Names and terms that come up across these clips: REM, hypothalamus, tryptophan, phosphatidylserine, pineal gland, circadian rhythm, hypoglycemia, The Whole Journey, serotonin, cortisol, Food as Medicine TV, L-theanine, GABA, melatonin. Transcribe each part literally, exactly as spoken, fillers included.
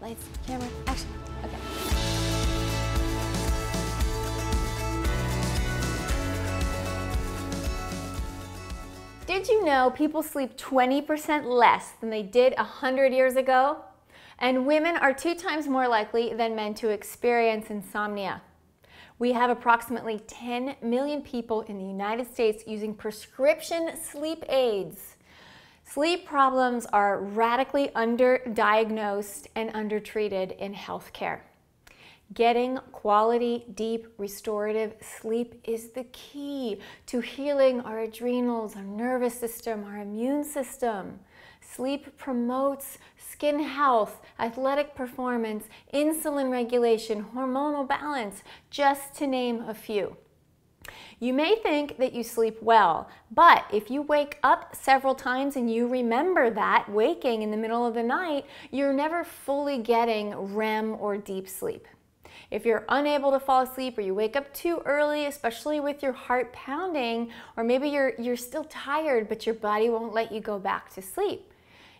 lights, camera, action. Okay. Did you know people sleep twenty percent less than they did one hundred years ago? And women are two times more likely than men to experience insomnia. We have approximately ten million people in the United States using prescription sleep aids. Sleep problems are radically underdiagnosed and undertreated in healthcare. Getting quality, deep, restorative sleep is the key to healing our adrenals, our nervous system, our immune system. Sleep promotes skin health, athletic performance, insulin regulation, hormonal balance, just to name a few. You may think that you sleep well, but if you wake up several times and you remember that waking in the middle of the night, you're never fully getting R E M or deep sleep. If you're unable to fall asleep or you wake up too early, especially with your heart pounding, or maybe you're, you're still tired but your body won't let you go back to sleep.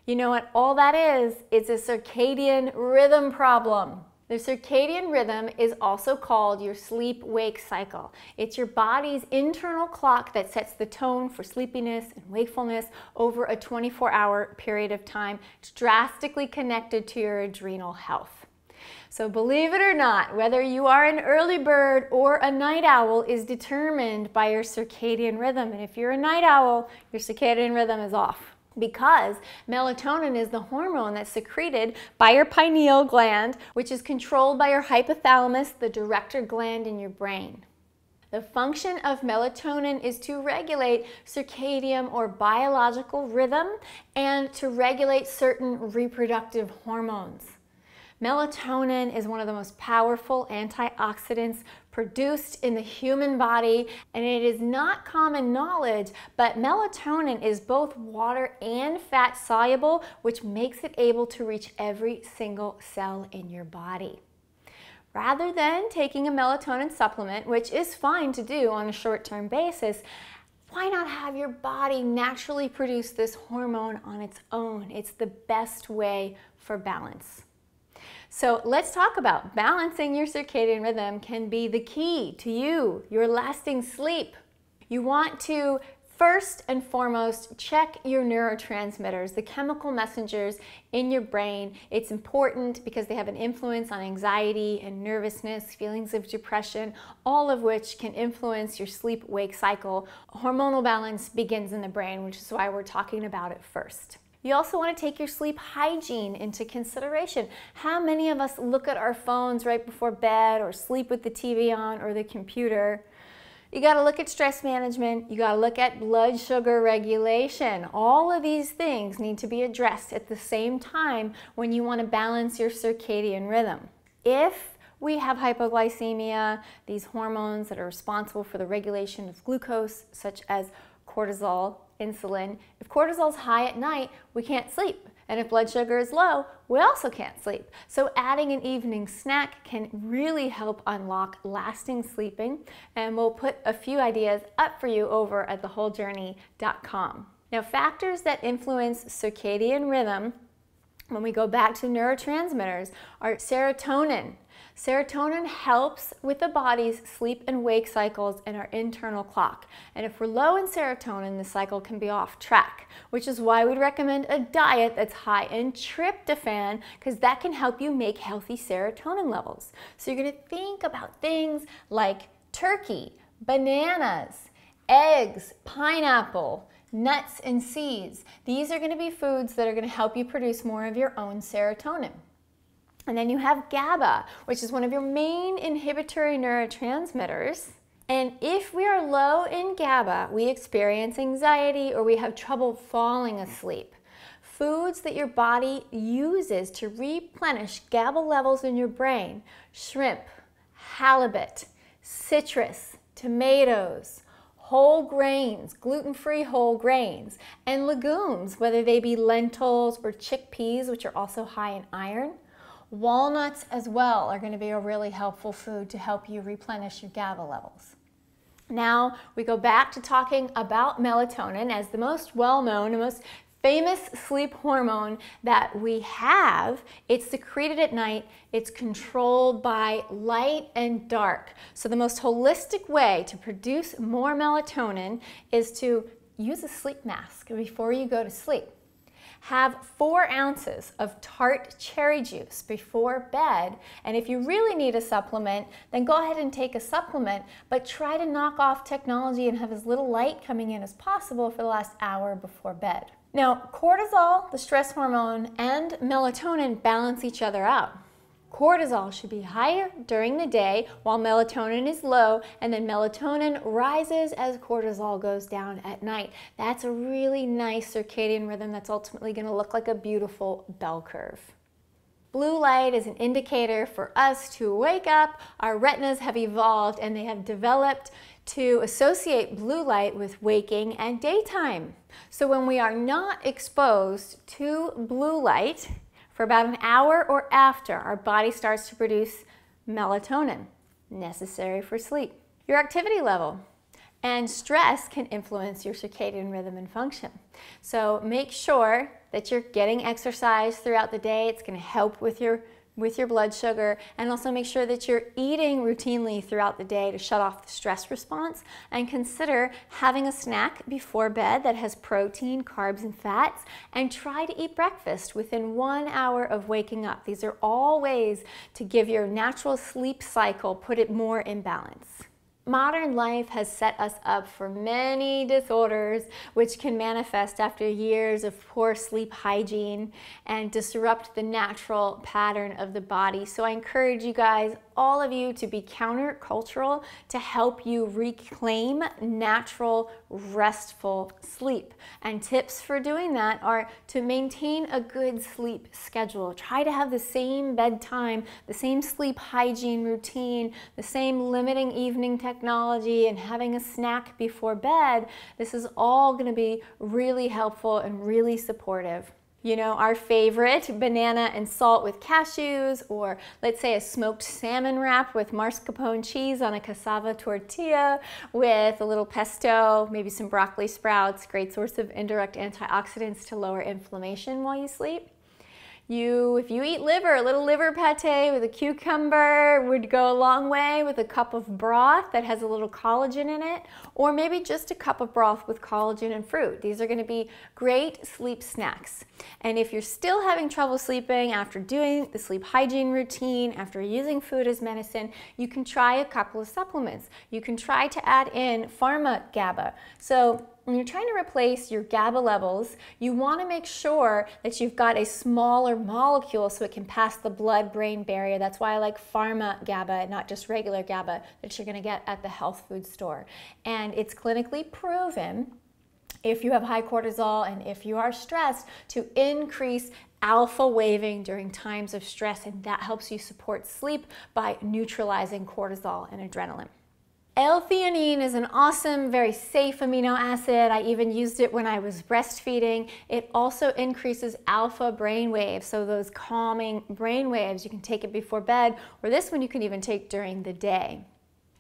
You know what all that is? It's a circadian rhythm problem. The circadian rhythm is also called your sleep-wake cycle. It's your body's internal clock that sets the tone for sleepiness and wakefulness over a twenty-four hour period of time. It's drastically connected to your adrenal health. So believe it or not, whether you are an early bird or a night owl is determined by your circadian rhythm. And if you're a night owl, your circadian rhythm is off, because melatonin is the hormone that's secreted by your pineal gland, which is controlled by your hypothalamus, the director gland in your brain. The function of melatonin is to regulate circadian or biological rhythm and to regulate certain reproductive hormones. Melatonin is one of the most powerful antioxidants produced in the human body, and it is not common knowledge, but melatonin is both water and fat soluble, which makes it able to reach every single cell in your body. Rather than taking a melatonin supplement, which is fine to do on a short-term basis, why not have your body naturally produce this hormone on its own? It's the best way for balance. So let's talk about balancing your circadian rhythm can be the key to you, your lasting sleep. You want to first and foremost check your neurotransmitters, the chemical messengers in your brain. It's important because they have an influence on anxiety and nervousness, feelings of depression, all of which can influence your sleep-wake cycle. Hormonal balance begins in the brain, which is why we're talking about it first. You also want to take your sleep hygiene into consideration. How many of us look at our phones right before bed or sleep with the T V on or the computer? You got to look at stress management. You got to look at blood sugar regulation. All of these things need to be addressed at the same time when you want to balance your circadian rhythm. If we have hypoglycemia, these hormones that are responsible for the regulation of glucose, such as cortisol, insulin. If cortisol's high at night, we can't sleep. And if blood sugar is low, we also can't sleep. So adding an evening snack can really help unlock lasting sleeping. And we'll put a few ideas up for you over at the whole journey dot com. Now, factors that influence circadian rhythm, when we go back to neurotransmitters, are serotonin. Serotonin helps with the body's sleep and wake cycles and our internal clock. And if we're low in serotonin, the cycle can be off track, which is why we'd recommend a diet that's high in tryptophan, because that can help you make healthy serotonin levels. So you're going to think about things like turkey, bananas, eggs, pineapple, nuts and seeds. These are going to be foods that are going to help you produce more of your own serotonin. And then you have GABA, which is one of your main inhibitory neurotransmitters. And if we are low in GABA, we experience anxiety or we have trouble falling asleep. Foods that your body uses to replenish GABA levels in your brain: shrimp, halibut, citrus, tomatoes, whole grains, gluten-free whole grains, and legumes, whether they be lentils or chickpeas, which are also high in iron. Walnuts as well are going to be a really helpful food to help you replenish your GABA levels. Now we go back to talking about melatonin as the most well-known and most famous sleep hormone that we have, it's secreted at night, it's controlled by light and dark. So the most holistic way to produce more melatonin is to use a sleep mask before you go to sleep. Have four ounces of tart cherry juice before bed, and if you really need a supplement, then go ahead and take a supplement, but try to knock off technology and have as little light coming in as possible for the last hour before bed. Now, cortisol, the stress hormone, and melatonin balance each other out. Cortisol should be higher during the day while melatonin is low, and then melatonin rises as cortisol goes down at night. That's a really nice circadian rhythm that's ultimately going to look like a beautiful bell curve. Blue light is an indicator for us to wake up. Our retinas have evolved and they have developed to associate blue light with waking and daytime. So when we are not exposed to blue light for about an hour or after, our body starts to produce melatonin, necessary for sleep. Your activity level and stress can influence your circadian rhythm and function. So make sure that you're getting exercise throughout the day. It's going to help with your, with your blood sugar, and also make sure that you're eating routinely throughout the day to shut off the stress response, and consider having a snack before bed that has protein, carbs, and fats, and try to eat breakfast within one hour of waking up. These are all ways to give your natural sleep cycle, put it more in balance. Modern life has set us up for many disorders which can manifest after years of poor sleep hygiene and disrupt the natural pattern of the body. So I encourage you guys, all of you, to be countercultural to help you reclaim natural, restful sleep. And tips for doing that are to maintain a good sleep schedule. Try to have the same bedtime, the same sleep hygiene routine, the same limiting evening techniques, technology, and having a snack before bed. This is all going to be really helpful and really supportive. You know, our favorite banana and salt with cashews, or let's say a smoked salmon wrap with mascarpone cheese on a cassava tortilla with a little pesto, maybe some broccoli sprouts, great source of indirect antioxidants to lower inflammation while you sleep. You, if you eat liver, a little liver pate with a cucumber would go a long way with a cup of broth that has a little collagen in it, or maybe just a cup of broth with collagen and fruit. These are going to be great sleep snacks. And if you're still having trouble sleeping after doing the sleep hygiene routine, after using food as medicine, you can try a couple of supplements. You can try to add in pharma GABA. So when you're trying to replace your GABA levels, you want to make sure that you've got a smaller molecule so it can pass the blood-brain barrier. That's why I like pharma GABA, not just regular GABA that you're going to get at the health food store. And it's clinically proven, if you have high cortisol and if you are stressed, to increase alpha waving during times of stress, and that helps you support sleep by neutralizing cortisol and adrenaline. L-theanine is an awesome, very safe amino acid. I even used it when I was breastfeeding. It also increases alpha brain waves, so those calming brain waves. You can take it before bed, or this one you can even take during the day.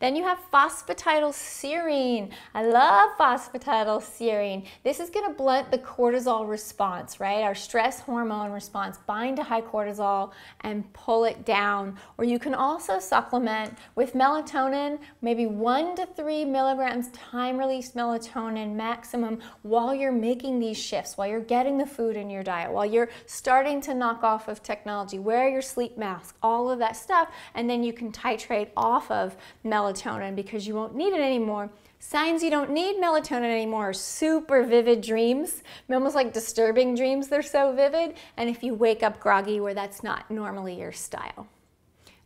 Then you have phosphatidylserine. I love phosphatidylserine. This is going to blunt the cortisol response, right? Our stress hormone response, bind to high cortisol and pull it down. Or you can also supplement with melatonin, maybe one to three milligrams time-release melatonin maximum while you're making these shifts, while you're getting the food in your diet, while you're starting to knock off of technology, wear your sleep mask, all of that stuff, and then you can titrate off of melatonin. melatonin because you won't need it anymore. Signs you don't need melatonin anymore are super vivid dreams, almost like disturbing dreams, they're so vivid, and if you wake up groggy where that's not normally your style.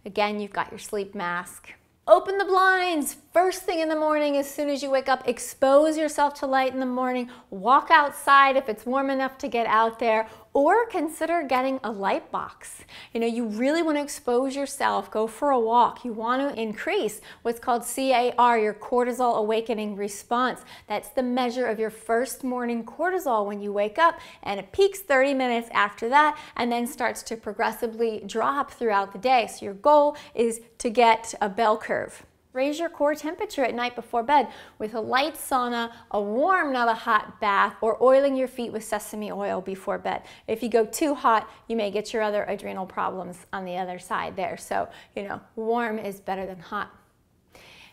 Again, you've got your sleep mask. Open the blinds first thing in the morning as soon as you wake up. Expose yourself to light in the morning. Walk outside if it's warm enough to get out there, or consider getting a light box. You know, you really want to expose yourself, go for a walk. You want to increase what's called C A R, your cortisol awakening response. That's the measure of your first morning cortisol when you wake up, and it peaks thirty minutes after that and then starts to progressively drop throughout the day. So your goal is to get a bell curve. Raise your core temperature at night before bed with a light sauna, a warm, not a hot bath, or oiling your feet with sesame oil before bed. If you go too hot, you may get your other adrenal problems on the other side there. So, you know, warm is better than hot.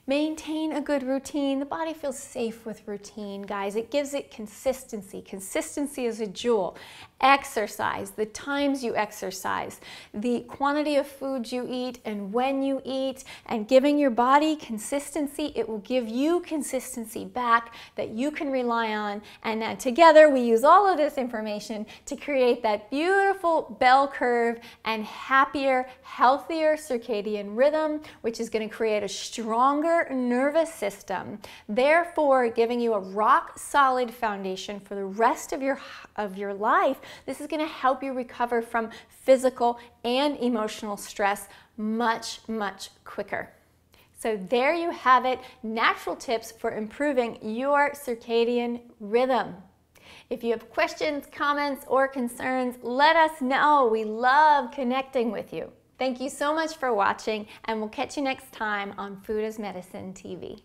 Maintain a good routine. The body feels safe with routine, guys. It gives it consistency. Consistency is a jewel. Exercise, the times you exercise, the quantity of food you eat and when you eat, and giving your body consistency. It will give you consistency back that you can rely on. And then together we use all of this information to create that beautiful bell curve and happier, healthier circadian rhythm, which is going to create a stronger nervous system, therefore giving you a rock solid foundation for the rest of your of your life. This is going to help you recover from physical and emotional stress much, much quicker. So there you have it, natural tips for improving your circadian rhythm. If you have questions, comments, or concerns, let us know. We love connecting with you. Thank you so much for watching, and we'll catch you next time on Food as Medicine T V.